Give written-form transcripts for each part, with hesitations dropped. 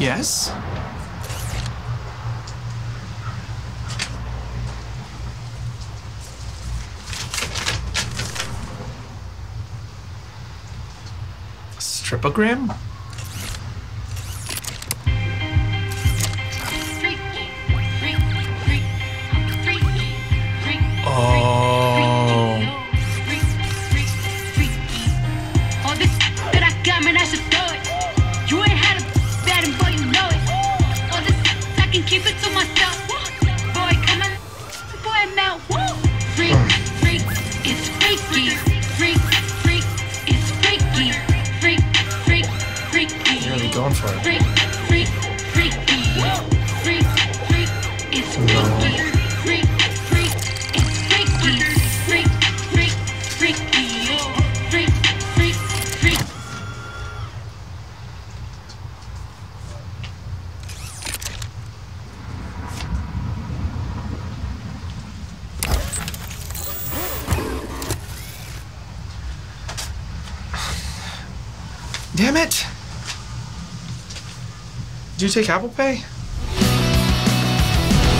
Yes? Strip-O-Gram? Damn it! Do you take Apple Pay?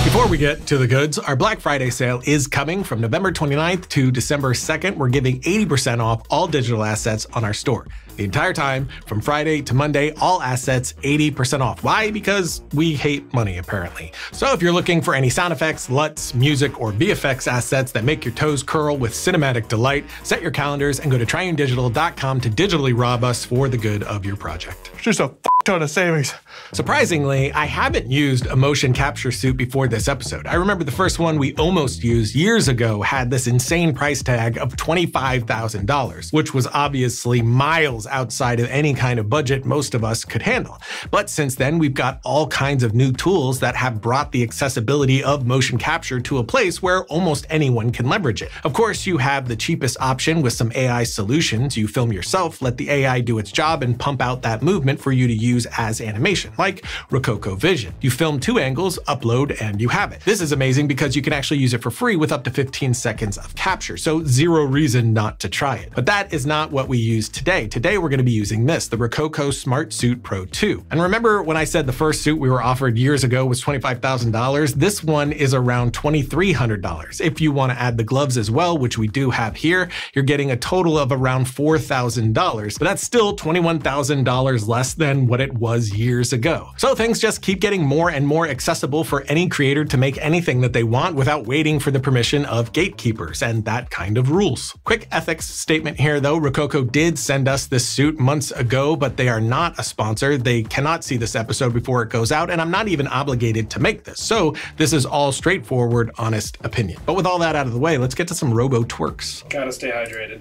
Before we get to the goods, our Black Friday sale is coming from November 29th to December 2nd. We're giving 80% off all digital assets on our store. The entire time, from Friday to Monday, all assets 80% off. Why? Because we hate money, apparently. So if you're looking for any sound effects, LUTs, music, or VFX assets that make your toes curl with cinematic delight, set your calendars and go to triunedigital.com to digitally rob us for the good of your project. Just a ton of savings. Surprisingly, I haven't used a motion capture suit before this episode. I remember the first one we almost used years ago had this insane price tag of $25,000, which was obviously miles outside of any kind of budget most of us could handle. But since then, we've got all kinds of new tools that have brought the accessibility of motion capture to a place where almost anyone can leverage it. Of course, you have the cheapest option with some AI solutions. You film yourself, let the AI do its job, and pump out that movement for you to use as animation, like Rokoko Vision. You film two angles, upload, and you have it. This is amazing because you can actually use it for free with up to 15 seconds of capture, so zero reason not to try it. But that is not what we use today. Today we're going to be using this, the Rokoko Smart Suit Pro 2. And remember when I said the first suit we were offered years ago was $25,000? This one is around $2,300. If you want to add the gloves as well, which we do have here, you're getting a total of around $4,000, but that's still $21,000 less than what it was years ago. So things just keep getting more and more accessible for any creator to make anything that they want without waiting for the permission of gatekeepers and that kind of rules. Quick ethics statement here though, Rokoko did send us this suit months ago, but they are not a sponsor. They cannot see this episode before it goes out, and I'm not even obligated to make this. So this is all straightforward, honest opinion. But with all that out of the way, let's get to some robo twerks. Gotta stay hydrated.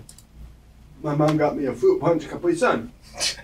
My mom got me a fruit punch caprese.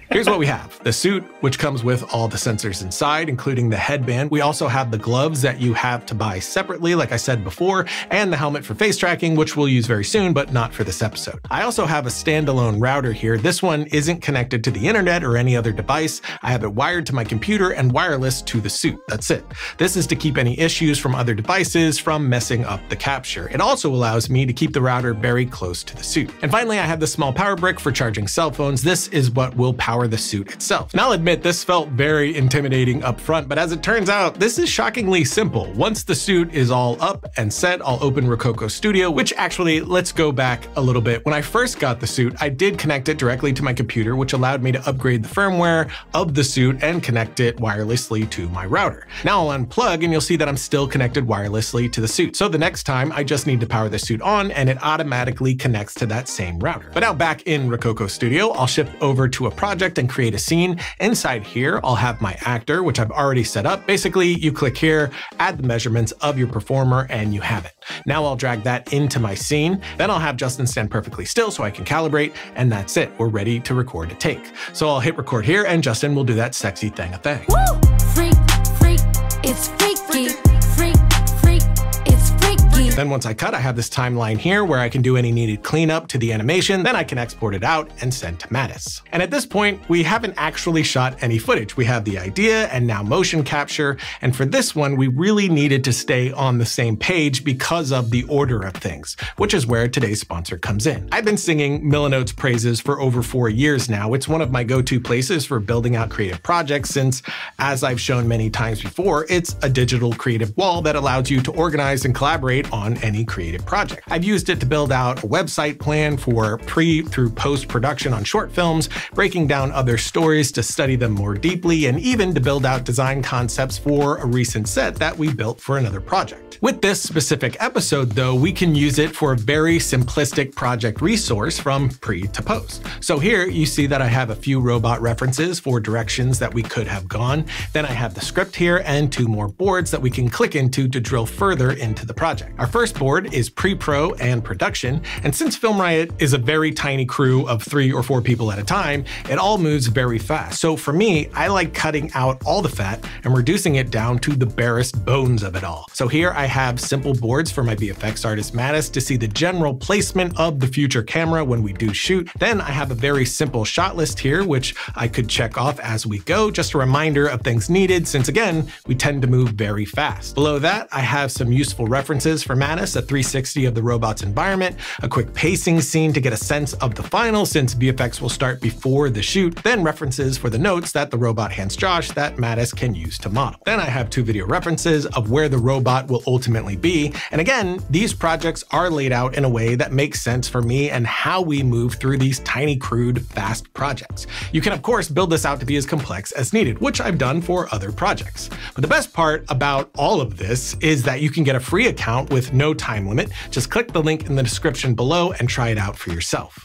Here's what we have. The suit, which comes with all the sensors inside, including the headband. We also have the gloves that you have to buy separately, like I said before, and the helmet for face tracking, which we'll use very soon, but not for this episode. I also have a standalone router here. This one isn't connected to the internet or any other device. I have it wired to my computer and wireless to the suit. That's it. This is to keep any issues from other devices from messing up the capture. It also allows me to keep the router very close to the suit. And finally, I have the small power brick for charging cell phones. This is what will power the suit itself. Now I'll admit this felt very intimidating up front, but as it turns out, this is shockingly simple. Once the suit is all up and set, I'll open Rokoko Studio, which actually, let's go back a little bit. When I first got the suit, I did connect it directly to my computer, which allowed me to upgrade the firmware of the suit and connect it wirelessly to my router. Now I'll unplug and you'll see that I'm still connected wirelessly to the suit. So the next time I just need to power the suit on and it automatically connects to that same router. But now back in Rokoko Studio, I'll shift over to a project and create a scene. Inside here, I'll have my actor, which I've already set up. Basically, you click here, add the measurements of your performer, and you have it. Now I'll drag that into my scene. Then I'll have Justin stand perfectly still so I can calibrate, and that's it. We're ready to record a take. So I'll hit record here, and Justin will do that sexy thing a thing. Woo! Freak, freak, it's freaky. Freak, freak, it's freaky. Then once I cut, I have this timeline here where I can do any needed cleanup to the animation. Then I can export it out and send to Mattis. And at this point, we haven't actually shot any footage. We have the idea and now motion capture. And for this one, we really needed to stay on the same page because of the order of things, which is where today's sponsor comes in. I've been singing Milanote's praises for over 4 years now. It's one of my go-to places for building out creative projects since, as I've shown many times before, it's a digital creative wall that allows you to organize and collaborate on any creative project. I've used it to build out a website plan for pre through post-production on short films, breaking down other stories to study them more deeply, and even to build out design concepts for a recent set that we built for another project. With this specific episode though, we can use it for a very simplistic project resource from pre to post. So here you see that I have a few robot references for directions that we could have gone. Then I have the script here and two more boards that we can click into to drill further into the project. Our first board is pre-pro and production. And since Film Riot is a very tiny crew of 3 or 4 people at a time, it all moves very fast. So for me, I like cutting out all the fat and reducing it down to the barest bones of it all. So here I have simple boards for my VFX artist Mattis to see the general placement of the future camera when we do shoot. Then I have a very simple shot list here, which I could check off as we go, just a reminder of things needed, since again, we tend to move very fast. Below that, I have some useful references for Mattis, a 360 of the robot's environment, a quick pacing scene to get a sense of the final since VFX will start before the shoot, then references for the notes that the robot hands Josh that Mattis can use to model. Then I have 2 video references of where the robot will ultimately be. And again, these projects are laid out in a way that makes sense for me and how we move through these tiny, crude, fast projects. You can of course build this out to be as complex as needed, which I've done for other projects. But the best part about all of this is that you can get a free account with no time limit. Just click the link in the description below and try it out for yourself.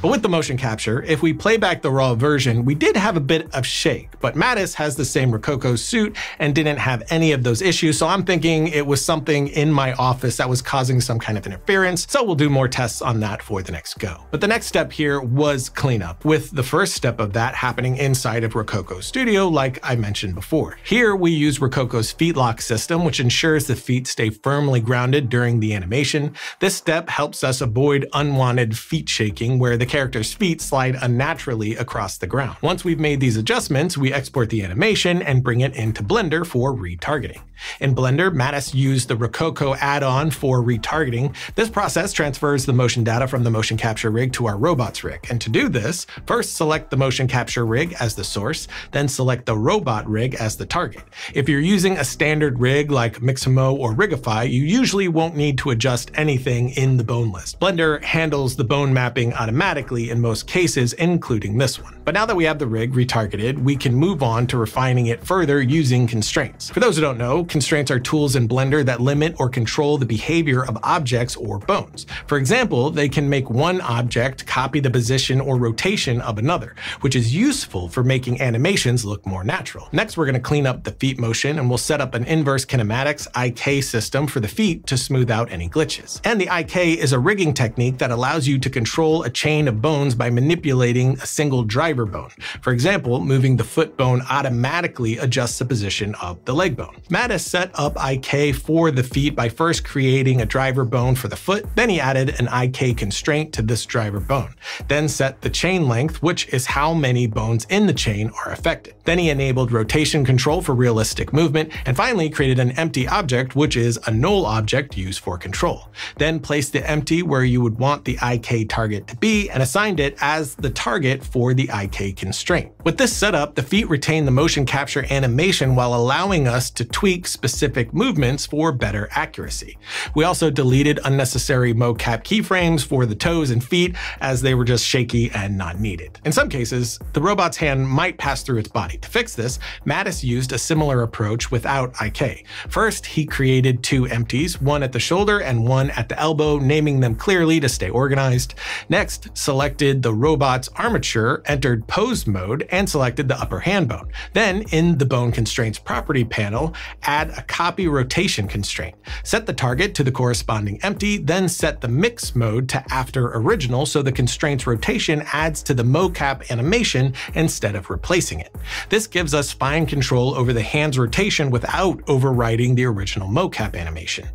But with the motion capture, if we play back the raw version, we did have a bit of shake, but Mattis has the same Rokoko suit and didn't have any of those issues. So I'm thinking it was something in my office that was causing some kind of interference. So we'll do more tests on that for the next go. But the next step here was cleanup, with the first step of that happening inside of Rokoko Studio, like I mentioned before. Here we use Rokoko's feet lock system, which ensures the feet stay firmly grounded during the animation. This step helps us avoid unwanted feet shaking, where the character's feet slide unnaturally across the ground. Once we've made these adjustments, we export the animation and bring it into Blender for retargeting. In Blender, Mattis used the Rokoko add-on for retargeting. This process transfers the motion data from the motion capture rig to our robot's rig. And to do this, first select the motion capture rig as the source, then select the robot rig as the target. If you're using a standard rig like Mixamo or Rigify, you usually won't need to adjust anything in the bone list. Blender handles the bone mapping automatically in most cases, including this one. But now that we have the rig retargeted, we can move on to refining it further using constraints. For those who don't know, constraints are tools in Blender that limit or control the behavior of objects or bones. For example, they can make one object copy the position or rotation of another, which is useful for making animations look more natural. Next, we're going to clean up the feet motion, and we'll set up an inverse kinematics IK system for the feet to smooth out any glitches. And the IK is a rigging technique that allows you to control a chain of bones by manipulating a single driver bone. For example, moving the foot bone automatically adjusts the position of the leg bone. Mattis set up IK for the feet by first creating a driver bone for the foot, then he added an IK constraint to this driver bone, then set the chain length, which is how many bones in the chain are affected. Then he enabled rotation control for realistic movement, and finally created an empty object, which is a null object used for control. Then place the empty where you would want the IK target to be, and assigned it as the target for the IK constraint. With this setup, the feet retain the motion capture animation while allowing us to tweak specific movements for better accuracy. We also deleted unnecessary mocap keyframes for the toes and feet, as they were just shaky and not needed. In some cases, the robot's hand might pass through its body. To fix this, Mattis used a similar approach without IK. First, he created 2 empties, one at the shoulder and one at the elbow, naming them clearly to stay organized. Next, selected the robot's armature, entered pose mode, and selected the upper hand bone. Then in the bone constraints property panel, add a copy rotation constraint. Set the target to the corresponding empty, then set the mix mode to after original so the constraint's rotation adds to the mocap animation instead of replacing it. This gives us fine control over the hand's rotation without overriding the original mocap animation.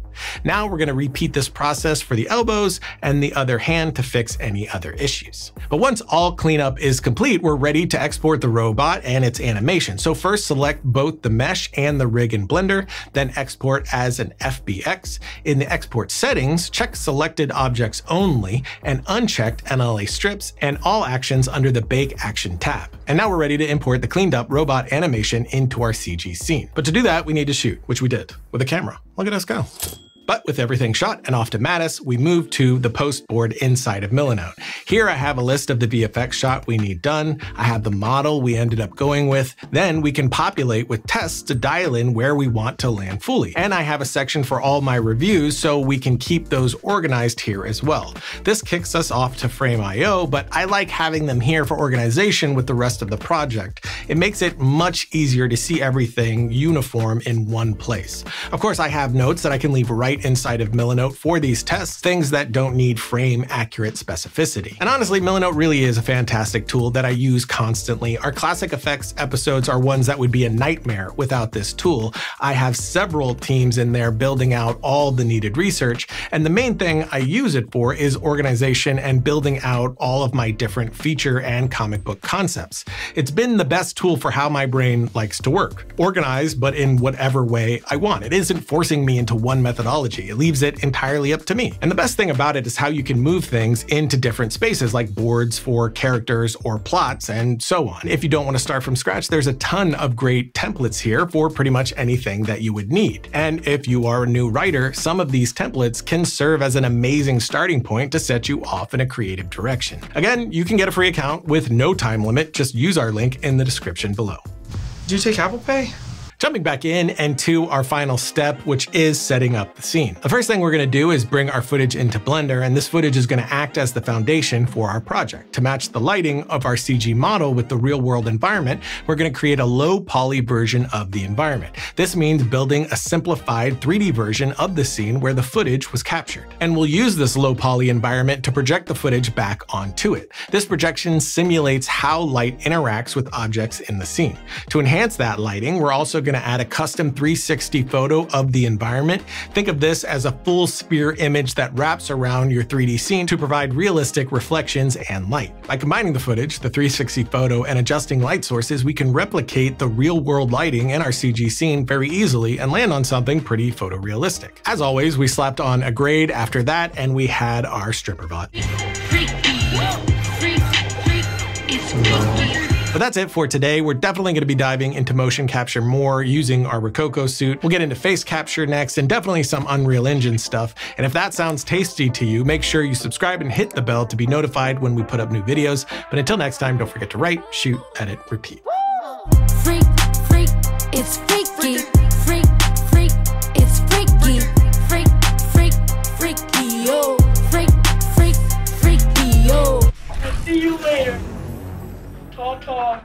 Now we're going to repeat this process for the elbows and the other hand to fix any other issues. But once all cleanup is complete, we're ready to export the robot and its animation. So first select both the mesh and the rig in Blender, then export as an FBX. In the export settings, check selected objects only and unchecked NLA strips and all actions under the bake action tab. And now we're ready to import the cleaned up robot animation into our CG scene. But to do that, we need to shoot, which we did with a camera. Look at us go. But with everything shot and off to Mattis, we move to the post board inside of Milanote. Here I have a list of the VFX shot we need done. I have the model we ended up going with. Then we can populate with tests to dial in where we want to land fully. And I have a section for all my reviews so we can keep those organized here as well. This kicks us off to Frame.io, but I like having them here for organization with the rest of the project. It makes it much easier to see everything uniform in one place. Of course, I have notes that I can leave right inside of Milanote for these tests, things that don't need frame accurate specificity. And honestly, Milanote really is a fantastic tool that I use constantly. Our classic effects episodes are ones that would be a nightmare without this tool. I have several teams in there building out all the needed research. And the main thing I use it for is organization and building out all of my different feature and comic book concepts. It's been the best tool for how my brain likes to work. Organized, but in whatever way I want. It isn't forcing me into one methodology. It leaves it entirely up to me. And the best thing about it is how you can move things into different spaces like boards for characters or plots and so on. If you don't want to start from scratch, there's a ton of great templates here for pretty much anything that you would need. And if you are a new writer, some of these templates can serve as an amazing starting point to set you off in a creative direction. Again, you can get a free account with no time limit. Just use our link in the description below. Do you take Apple Pay? Jumping back in and to our final step, which is setting up the scene. The first thing we're gonna do is bring our footage into Blender, and this footage is gonna act as the foundation for our project. To match the lighting of our CG model with the real world environment, we're gonna create a low poly version of the environment. This means building a simplified 3D version of the scene where the footage was captured. And we'll use this low poly environment to project the footage back onto it. This projection simulates how light interacts with objects in the scene. To enhance that lighting, we're also gonna add a custom 360 photo of the environment. Think of this as a full sphere image that wraps around your 3D scene to provide realistic reflections and light. By combining the footage, the 360 photo, and adjusting light sources, we can replicate the real world lighting in our CG scene very easily and land on something pretty photorealistic. As always, we slapped on a grade after that and we had our stripper bot. But that's it for today. We're definitely gonna be diving into motion capture more using our Rokoko suit. We'll get into face capture next and definitely some Unreal Engine stuff. And if that sounds tasty to you, make sure you subscribe and hit the bell to be notified when we put up new videos. But until next time, don't forget to write, shoot, edit, repeat. Freak, freak, it's freaky. Freak, freak, it's freaky. Freak, freak, freaky, yo. Freak, freak, freaky, yo. I'll see you later. Talk.